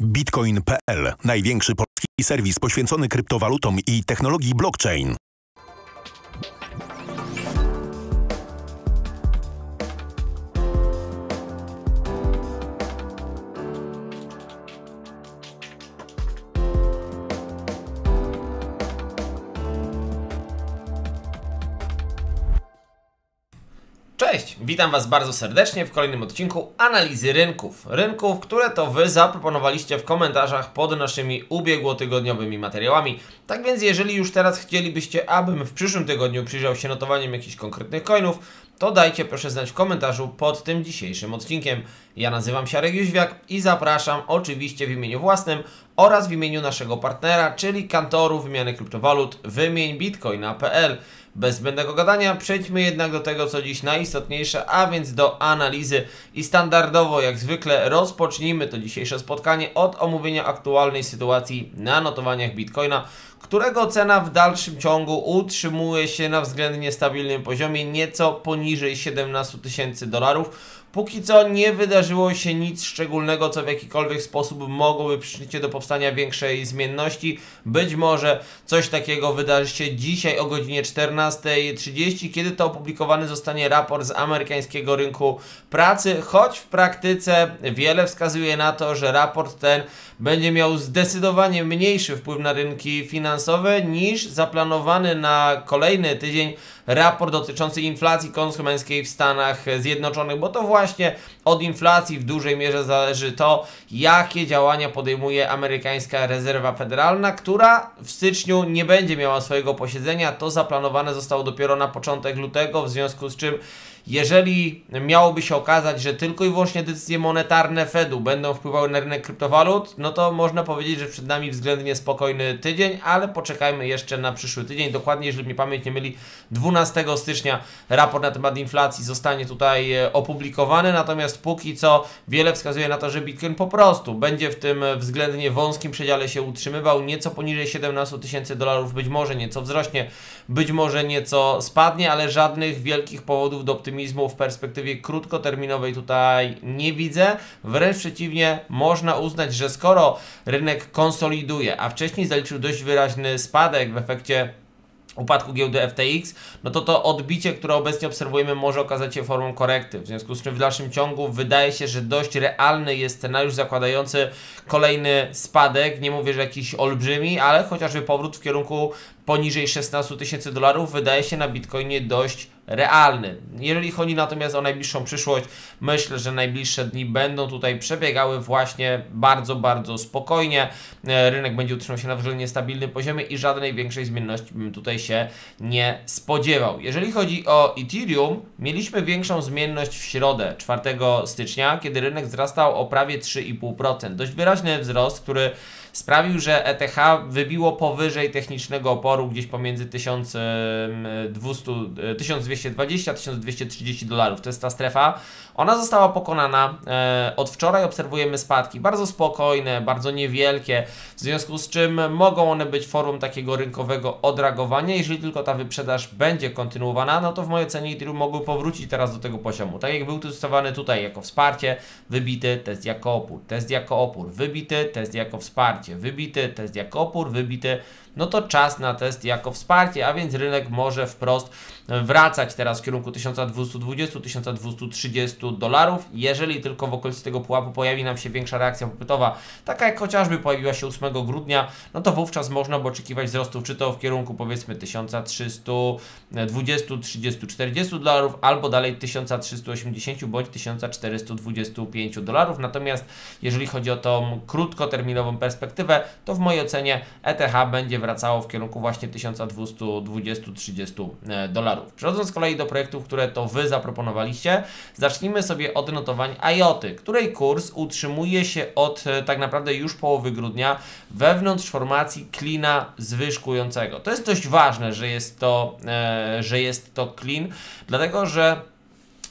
Bitcoin.pl. Największy polski serwis poświęcony kryptowalutom i technologii blockchain. Cześć, witam Was bardzo serdecznie w kolejnym odcinku analizy rynków. Rynków, które to Wy zaproponowaliście w komentarzach pod naszymi ubiegłotygodniowymi materiałami. Tak więc jeżeli już teraz chcielibyście, abym w przyszłym tygodniu przyjrzał się notowaniem jakichś konkretnych coinów, to dajcie proszę znać w komentarzu pod tym dzisiejszym odcinkiem. Ja nazywam się Arek Juźwiak i zapraszam oczywiście w imieniu własnym oraz w imieniu naszego partnera, czyli kantoru wymiany kryptowalut wymieńbitcoina.pl. Bez zbędnego gadania przejdźmy jednak do tego, co dziś najistotniejsze, a więc do analizy. I standardowo, jak zwykle, rozpocznijmy to dzisiejsze spotkanie od omówienia aktualnej sytuacji na notowaniach Bitcoina, którego cena w dalszym ciągu utrzymuje się na względnie stabilnym poziomie, nieco poniżej 17 tysięcy dolarów. Póki co nie wydarzyło się nic szczególnego, co w jakikolwiek sposób mogłoby przyczynić się do powstania większej zmienności. Być może coś takiego wydarzy się dzisiaj o godzinie 14:30, kiedy to opublikowany zostanie raport z amerykańskiego rynku pracy, choć w praktyce wiele wskazuje na to, że raport ten będzie miał zdecydowanie mniejszy wpływ na rynki finansowe niż zaplanowany na kolejny tydzień raport dotyczący inflacji konsumenckiej w Stanach Zjednoczonych, bo to właśnie od inflacji w dużej mierze zależy to, jakie działania podejmuje amerykańska rezerwa federalna, która w styczniu nie będzie miała swojego posiedzenia. To zaplanowane zostało dopiero na początek lutego, w związku z czym jeżeli miałoby się okazać, że tylko i wyłącznie decyzje monetarne Fedu będą wpływały na rynek kryptowalut, no to można powiedzieć, że przed nami względnie spokojny tydzień, ale poczekajmy jeszcze na przyszły tydzień. Dokładnie, jeżeli mnie pamięć nie myli, 12 stycznia raport na temat inflacji zostanie tutaj opublikowany, natomiast póki co wiele wskazuje na to, że Bitcoin po prostu będzie w tym względnie wąskim przedziale się utrzymywał, nieco poniżej 17 tysięcy dolarów, być może nieco wzrośnie, być może nieco spadnie, ale żadnych wielkich powodów do optymizmu w perspektywie krótkoterminowej tutaj nie widzę. Wręcz przeciwnie, można uznać, że skoro rynek konsoliduje, a wcześniej zaliczył dość wyraźny spadek w efekcie upadku giełdy FTX, no to to odbicie, które obecnie obserwujemy, może okazać się formą korekty. W związku z czym w dalszym ciągu wydaje się, że dość realny jest scenariusz zakładający kolejny spadek. Nie mówię, że jakiś olbrzymi, ale chociażby powrót w kierunku poniżej 16 tysięcy dolarów wydaje się na Bitcoinie dość realny. Jeżeli chodzi natomiast o najbliższą przyszłość, myślę, że najbliższe dni będą tutaj przebiegały właśnie bardzo spokojnie. Rynek będzie utrzymał się na względnie stabilnym poziomie i żadnej większej zmienności bym tutaj się nie spodziewał. Jeżeli chodzi o Ethereum, mieliśmy większą zmienność w środę, 4 stycznia, kiedy rynek wzrastał o prawie 3,5%. Dość wyraźny wzrost, który sprawił, że ETH wybiło powyżej technicznego oporu, gdzieś pomiędzy 1220-1230 dolarów. To jest ta strefa. Ona została pokonana. Od wczoraj obserwujemy spadki bardzo spokojne, bardzo niewielkie, w związku z czym mogą one być formą takiego rynkowego odreagowania. Jeżeli tylko ta wyprzedaż będzie kontynuowana, no to w mojej ocenie Ethereum mogły powrócić teraz do tego poziomu. Tak jak był testowany tutaj jako wsparcie, wybity, test jako opór, wybity, test jako wsparcie, wybity, test jako opór, wybity, no to czas na test jako wsparcie, a więc rynek może wprost wracać teraz w kierunku 1220-1230 dolarów, jeżeli tylko w okolicy tego pułapu pojawi nam się większa reakcja popytowa, taka jak chociażby pojawiła się 8 grudnia, no to wówczas można by oczekiwać wzrostów, czy to w kierunku powiedzmy 1320-30-40 dolarów, albo dalej 1380 bądź 1425 dolarów, natomiast jeżeli chodzi o tą krótkoterminową perspektywę, to w mojej ocenie ETH będzie wracało w kierunku właśnie 1220-30 dolarów. Przechodząc z kolei do projektów, które to Wy zaproponowaliście, zacznijmy sobie od notowań IOTY, której kurs utrzymuje się od tak naprawdę już połowy grudnia wewnątrz formacji klina zwyżkującego. To jest dość ważne, że jest to klin, dlatego że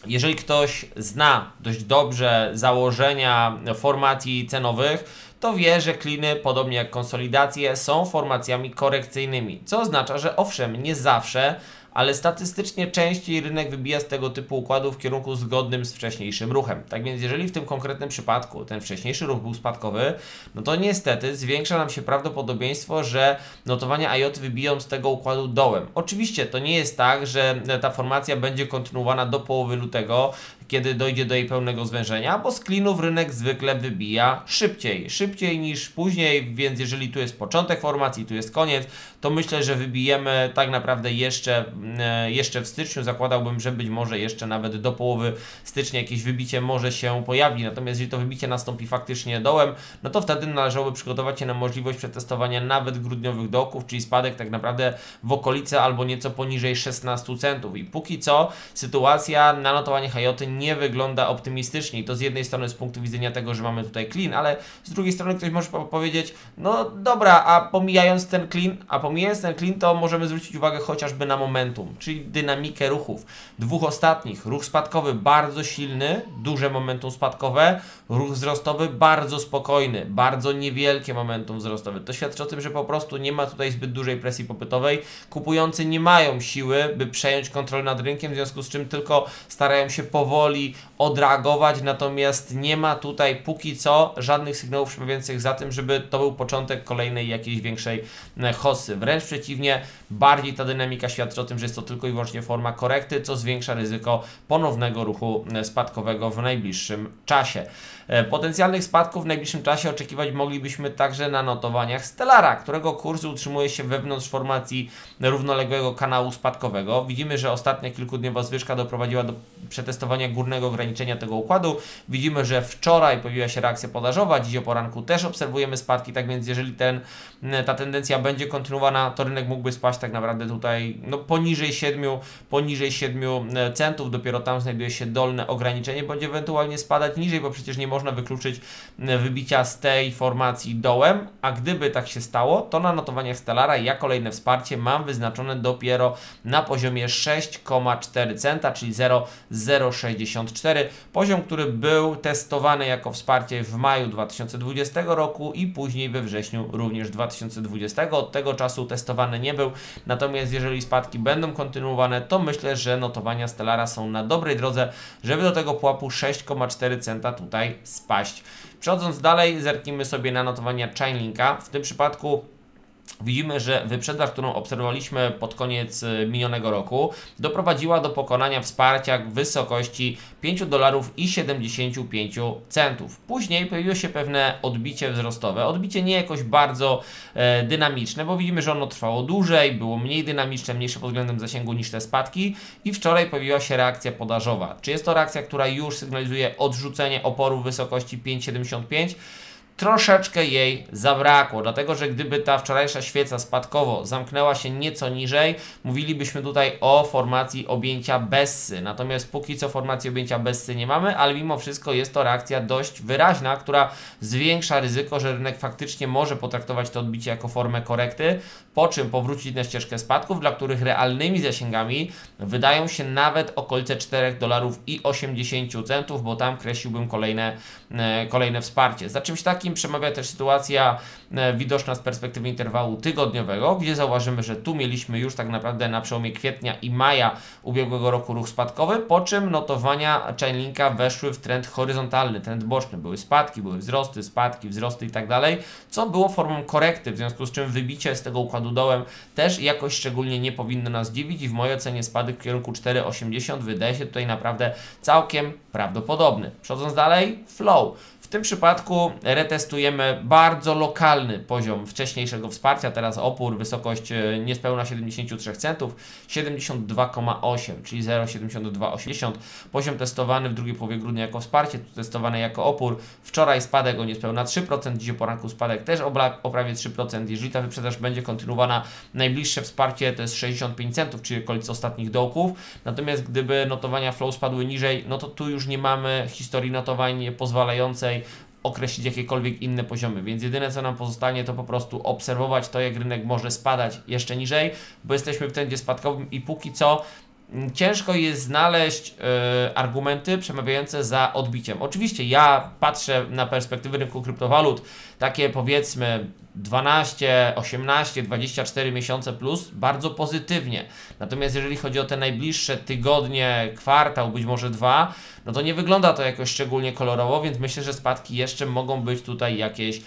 jeżeli ktoś zna dość dobrze założenia formacji cenowych, to wie, że kliny, podobnie jak konsolidacje, są formacjami korekcyjnymi, co oznacza, że owszem, nie zawsze, ale statystycznie częściej rynek wybija z tego typu układu w kierunku zgodnym z wcześniejszym ruchem. Tak więc jeżeli w tym konkretnym przypadku ten wcześniejszy ruch był spadkowy, no to niestety zwiększa nam się prawdopodobieństwo, że notowania IOT wybiją z tego układu dołem. Oczywiście to nie jest tak, że ta formacja będzie kontynuowana do połowy lutego, kiedy dojdzie do jej pełnego zwężenia, bo z cleanów rynek zwykle wybija szybciej niż później, więc jeżeli tu jest początek formacji, tu jest koniec, to myślę, że wybijemy tak naprawdę jeszcze w styczniu. Zakładałbym, że być może jeszcze nawet do połowy stycznia jakieś wybicie może się pojawi, natomiast jeżeli to wybicie nastąpi faktycznie dołem, no to wtedy należałoby przygotować się na możliwość przetestowania nawet grudniowych dołków, czyli spadek tak naprawdę w okolice albo nieco poniżej 16 centów i póki co sytuacja na notowaniach IOTA nie wygląda optymistycznie i to z jednej strony z punktu widzenia tego, że mamy tutaj clean, ale z drugiej strony ktoś może powiedzieć, no dobra, a pomijając ten clean, to możemy zwrócić uwagę chociażby na momentum, czyli dynamikę ruchów. Dwóch ostatnich, ruch spadkowy bardzo silny, duże momentum spadkowe, ruch wzrostowy bardzo spokojny, bardzo niewielkie momentum wzrostowe. To świadczy o tym, że po prostu nie ma tutaj zbyt dużej presji popytowej, kupujący nie mają siły, by przejąć kontrolę nad rynkiem, w związku z czym tylko starają się powoli odreagować, natomiast nie ma tutaj póki co żadnych sygnałów przemawiających za tym, żeby to był początek kolejnej jakiejś większej hossy. Wręcz przeciwnie, bardziej ta dynamika świadczy o tym, że jest to tylko i wyłącznie forma korekty, co zwiększa ryzyko ponownego ruchu spadkowego w najbliższym czasie. Potencjalnych spadków w najbliższym czasie oczekiwać moglibyśmy także na notowaniach Stellara, którego kurs utrzymuje się wewnątrz formacji równoległego kanału spadkowego. Widzimy, że ostatnia kilkudniowa zwyżka doprowadziła do przetestowania górnego ograniczenia tego układu. Widzimy, że wczoraj pojawiła się reakcja podażowa, dziś o poranku też obserwujemy spadki, tak więc jeżeli ta tendencja będzie kontynuowana, to rynek mógłby spaść tak naprawdę tutaj no, poniżej 7 centów, dopiero tam znajduje się dolne ograniczenie, będzie ewentualnie spadać niżej, bo przecież nie można wykluczyć wybicia z tej formacji dołem, a gdyby tak się stało, to na notowaniach Stellara ja kolejne wsparcie mam wyznaczone dopiero na poziomie 6,4 centa, czyli 0,064, poziom, który był testowany jako wsparcie w maju 2020 roku i później we wrześniu również 2020. Od tego czasu testowany nie był, natomiast jeżeli spadki będą kontynuowane, to myślę, że notowania Stellara są na dobrej drodze, żeby do tego pułapu 6,4 centa tutaj spaść. Przechodząc dalej, zerknijmy sobie na notowania Chainlinka. W tym przypadku widzimy, że wyprzedaż, którą obserwowaliśmy pod koniec minionego roku, doprowadziła do pokonania wsparcia w wysokości $5,75. Później pojawiło się pewne odbicie wzrostowe. Odbicie nie jakoś bardzo dynamiczne, bo widzimy, że ono trwało dłużej, było mniej dynamiczne, mniejsze pod względem zasięgu niż te spadki i wczoraj pojawiła się reakcja podażowa. Czy jest to reakcja, która już sygnalizuje odrzucenie oporu w wysokości 5,75? Troszeczkę jej zabrakło, dlatego że gdyby ta wczorajsza świeca spadkowo zamknęła się nieco niżej, mówilibyśmy tutaj o formacji objęcia Bessy. Natomiast póki co formacji objęcia Bessy nie mamy, ale mimo wszystko jest to reakcja dość wyraźna, która zwiększa ryzyko, że rynek faktycznie może potraktować to odbicie jako formę korekty, po czym powrócić na ścieżkę spadków, dla których realnymi zasięgami wydają się nawet okolice $4,80, bo tam kreśliłbym kolejne wsparcie. Za czymś takim przemawia też sytuacja widoczna z perspektywy interwału tygodniowego, gdzie zauważymy, że tu mieliśmy już tak naprawdę na przełomie kwietnia i maja ubiegłego roku ruch spadkowy, po czym notowania Chainlinka weszły w trend horyzontalny, trend boczny. Były spadki, były wzrosty, spadki, wzrosty i tak dalej, co było formą korekty, w związku z czym wybicie z tego układu dołem też jakoś szczególnie nie powinno nas dziwić i w mojej ocenie spadek w kierunku 4,80 wydaje się tutaj naprawdę całkiem prawdopodobny. Przechodząc dalej, Flow. W tym przypadku retestujemy bardzo lokalny poziom wcześniejszego wsparcia, teraz opór, wysokość niespełna 73 centów, 72,8, czyli 0,7280, poziom testowany w drugiej połowie grudnia jako wsparcie, tu testowany jako opór, wczoraj spadek o niespełna 3%, dziś o poranku spadek też o prawie 3%, jeżeli ta wyprzedaż będzie kontynuowana, najbliższe wsparcie to jest 65 centów, czyli okolice ostatnich dołków, natomiast gdyby notowania Flow spadły niżej, no to tu już nie mamy historii notowań pozwalającej określić jakiekolwiek inne poziomy, więc jedyne co nam pozostanie to po prostu obserwować to, jak rynek może spadać jeszcze niżej, bo jesteśmy w trendzie spadkowym i póki co ciężko jest znaleźć argumenty przemawiające za odbiciem. Oczywiście ja patrzę na perspektywy rynku kryptowalut, takie powiedzmy 12, 18, 24 miesiące plus, bardzo pozytywnie. Natomiast jeżeli chodzi o te najbliższe tygodnie, kwartał, być może dwa, no to nie wygląda to jakoś szczególnie kolorowo, więc myślę, że spadki jeszcze mogą być tutaj jakieś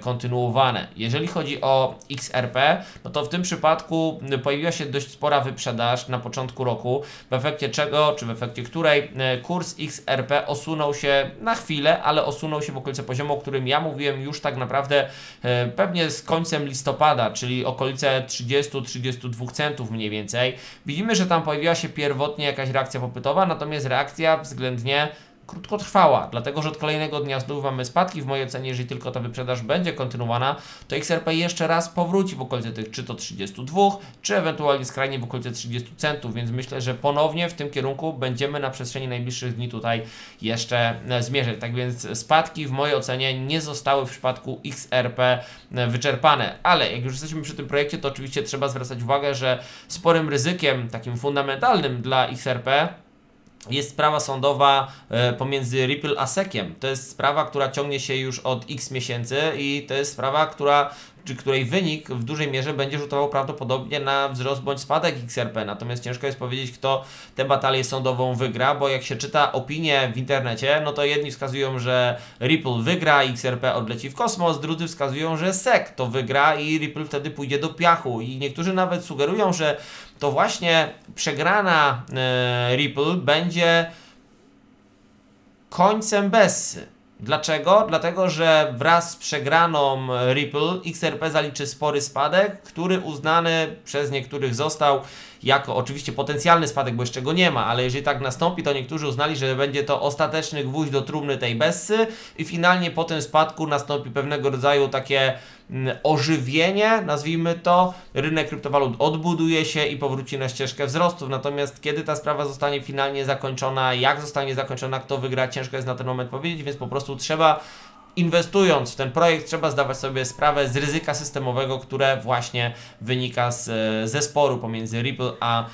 kontynuowane. Jeżeli chodzi o XRP, no to w tym przypadku pojawiła się dość spora wyprzedaż na początku roku, w efekcie czego, czy w efekcie której kurs XRP osunął się na chwilę, ale osunął się w okolice poziomu, o którym ja mówiłem już tak naprawdę pewnie z końcem listopada, czyli okolice 30-32 centów mniej więcej. Widzimy, że tam pojawiła się pierwotnie jakaś reakcja popytowa, natomiast reakcja względnie krótko trwała, dlatego że od kolejnego dnia znów mamy spadki. W mojej ocenie, jeżeli tylko ta wyprzedaż będzie kontynuowana, to XRP jeszcze raz powróci w okolice tych czy to 32, czy ewentualnie skrajnie w okolice 30 centów, więc myślę, że ponownie w tym kierunku będziemy na przestrzeni najbliższych dni tutaj jeszcze zmierzać. Tak więc spadki w mojej ocenie nie zostały w przypadku XRP wyczerpane, ale jak już jesteśmy przy tym projekcie, to oczywiście trzeba zwracać uwagę, że sporym ryzykiem takim fundamentalnym dla XRP jest sprawa sądowa pomiędzy Ripple a SEC-iem. To jest sprawa, która ciągnie się już od x miesięcy i to jest sprawa, której wynik w dużej mierze będzie rzutował prawdopodobnie na wzrost bądź spadek XRP. Natomiast ciężko jest powiedzieć, kto tę batalię sądową wygra, bo jak się czyta opinie w internecie, no to jedni wskazują, że Ripple wygra, XRP odleci w kosmos, drudzy wskazują, że SEC to wygra i Ripple wtedy pójdzie do piachu. I niektórzy nawet sugerują, że to właśnie przegrana Ripple będzie końcem Bessy. Dlaczego? Dlatego, że wraz z przegraną Ripple XRP zaliczy spory spadek, który uznany przez niektórych został jako oczywiście potencjalny spadek, bo jeszcze go nie ma, ale jeżeli tak nastąpi, to niektórzy uznali, że będzie to ostateczny gwóźdź do trumny tej Bessy i finalnie po tym spadku nastąpi pewnego rodzaju takie ożywienie, nazwijmy to, rynek kryptowalut odbuduje się i powróci na ścieżkę wzrostów. Natomiast kiedy ta sprawa zostanie finalnie zakończona, jak zostanie zakończona, kto wygra, ciężko jest na ten moment powiedzieć, więc po prostu trzeba, inwestując w ten projekt, trzeba zdawać sobie sprawę z ryzyka systemowego, które właśnie wynika ze sporu pomiędzy Ripple a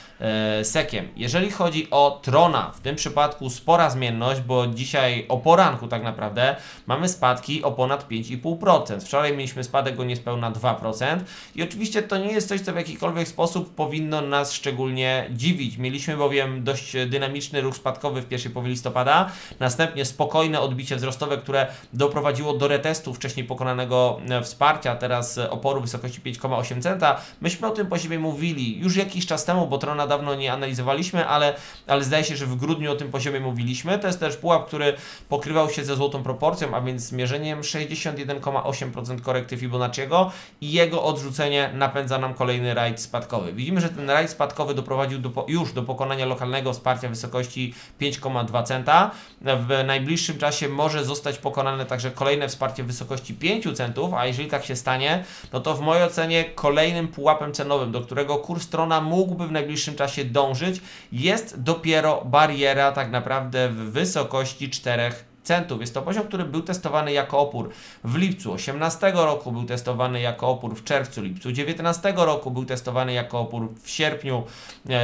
SEC-iem. Jeżeli chodzi o Trona, w tym przypadku spora zmienność, bo dzisiaj o poranku tak naprawdę mamy spadki o ponad 5,5%. Wczoraj mieliśmy spadek o niespełna 2% i oczywiście to nie jest coś, co w jakikolwiek sposób powinno nas szczególnie dziwić. Mieliśmy bowiem dość dynamiczny ruch spadkowy w pierwszej połowie listopada, następnie spokojne odbicie wzrostowe, które doprowadziło do retestu wcześniej pokonanego wsparcia, teraz oporu w wysokości 5,8 centa. Myśmy o tym poziomie mówili już jakiś czas temu, bo Trona dawno nie analizowaliśmy, ale zdaje się, że w grudniu o tym poziomie mówiliśmy. To jest też pułap, który pokrywał się ze złotą proporcją, a więc zmierzeniem 61,8% korekty Fibonacciego i jego odrzucenie napędza nam kolejny rajd spadkowy. Widzimy, że ten rajd spadkowy doprowadził już do pokonania lokalnego wsparcia w wysokości 5,2 centa. W najbliższym czasie może zostać pokonane także kolejne wsparcie w wysokości 5 centów, a jeżeli tak się stanie, no to w mojej ocenie kolejnym pułapem cenowym, do którego kurs Trona mógłby w najbliższym czasie dążyć, jest dopiero bariera tak naprawdę w wysokości 4 centów. Jest to poziom, który był testowany jako opór w lipcu 2018 roku, był testowany jako opór w czerwcu, lipcu 2019 roku, był testowany jako opór w sierpniu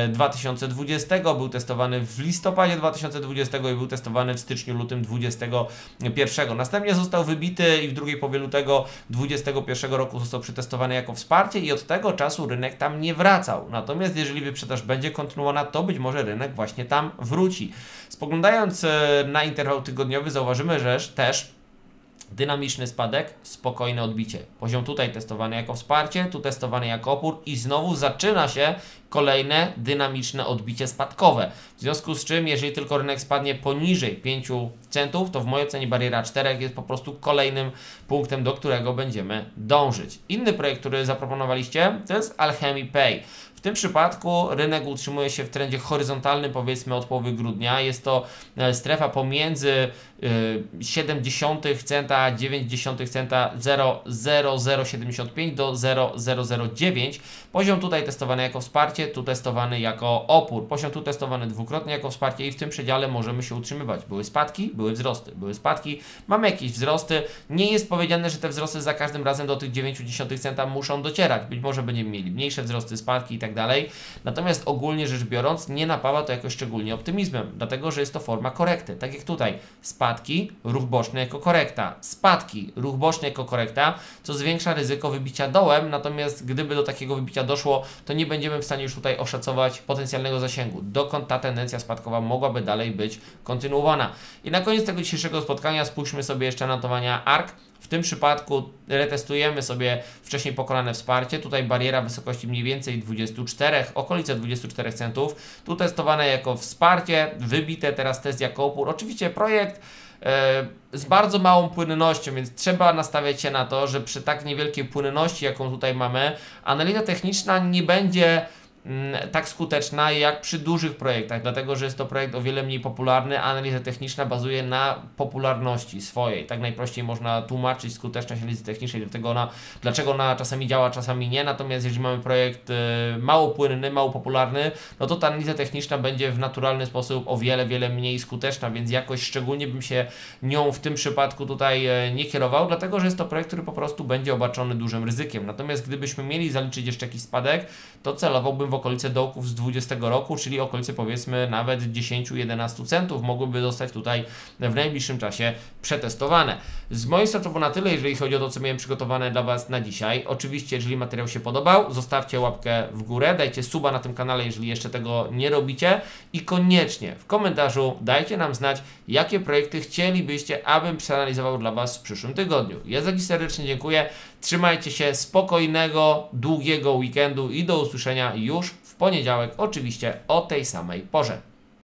2020, był testowany w listopadzie 2020 i był testowany w styczniu, lutym 2021. Następnie został wybity i w drugiej połowie lutego 2021 roku został przetestowany jako wsparcie i od tego czasu rynek tam nie wracał. Natomiast jeżeli wyprzedaż będzie kontynuowana, to być może rynek właśnie tam wróci. Spoglądając na interwał tygodniowy, zauważymy, że też dynamiczny spadek, spokojne odbicie. Poziom tutaj testowany jako wsparcie, tu testowany jako opór i znowu zaczyna się kolejne dynamiczne odbicie spadkowe. W związku z czym, jeżeli tylko rynek spadnie poniżej 5 centów, to w mojej ocenie bariera 4 jest po prostu kolejnym punktem, do którego będziemy dążyć. Inny projekt, który zaproponowaliście, to jest Alchemy Pay. W tym przypadku rynek utrzymuje się w trendzie horyzontalnym, powiedzmy od połowy grudnia. Jest to strefa pomiędzy 0,7 centa, 0,9 centa, 0,0075 do 0,009. Poziom tutaj testowany jako wsparcie, tu testowany jako opór. Poziom tu testowany dwukrotnie jako wsparcie i w tym przedziale możemy się utrzymywać. Były spadki, były wzrosty, były spadki, mamy jakieś wzrosty. Nie jest powiedziane, że te wzrosty za każdym razem do tych 0,9 centa muszą docierać. Być może będziemy mieli mniejsze wzrosty, spadki i tak tak dalej. Natomiast ogólnie rzecz biorąc nie napawa to jakoś szczególnie optymizmem, dlatego że jest to forma korekty. Tak jak tutaj, spadki, ruch boczny jako korekta, spadki, ruch boczny jako korekta, co zwiększa ryzyko wybicia dołem, natomiast gdyby do takiego wybicia doszło, to nie będziemy w stanie już tutaj oszacować potencjalnego zasięgu, dokąd ta tendencja spadkowa mogłaby dalej być kontynuowana. I na koniec tego dzisiejszego spotkania spójrzmy sobie jeszcze na notowania ARK. W tym przypadku retestujemy sobie wcześniej pokonane wsparcie, tutaj bariera wysokości mniej więcej 24, okolice 24 centów, tu testowane jako wsparcie, wybite, teraz test jako opór. Oczywiście projekt z bardzo małą płynnością, więc trzeba nastawiać się na to, że przy tak niewielkiej płynności, jaką tutaj mamy, analiza techniczna nie będzie tak skuteczna jak przy dużych projektach, dlatego że jest to projekt o wiele mniej popularny, a analiza techniczna bazuje na popularności swojej. Tak najprościej można tłumaczyć skuteczność analizy technicznej, dlaczego ona czasami działa, czasami nie. Natomiast jeżeli mamy projekt mało płynny, mało popularny, no to ta analiza techniczna będzie w naturalny sposób o wiele, wiele mniej skuteczna, więc jakoś szczególnie bym się nią w tym przypadku tutaj nie kierował, dlatego że jest to projekt, który po prostu będzie obarczony dużym ryzykiem. Natomiast gdybyśmy mieli zaliczyć jeszcze jakiś spadek, to celowałbym w okolice dołków z 20 roku, czyli okolice powiedzmy nawet 10-11 centów mogłyby zostać tutaj w najbliższym czasie przetestowane. Z mojej strony to było na tyle, jeżeli chodzi o to, co miałem przygotowane dla Was na dzisiaj. Oczywiście, jeżeli materiał się podobał, zostawcie łapkę w górę, dajcie suba na tym kanale, jeżeli jeszcze tego nie robicie i koniecznie w komentarzu dajcie nam znać, jakie projekty chcielibyście, abym przeanalizował dla Was w przyszłym tygodniu. Ja za dziś serdecznie dziękuję, trzymajcie się, spokojnego, długiego weekendu i do usłyszenia już w poniedziałek, oczywiście o tej samej porze.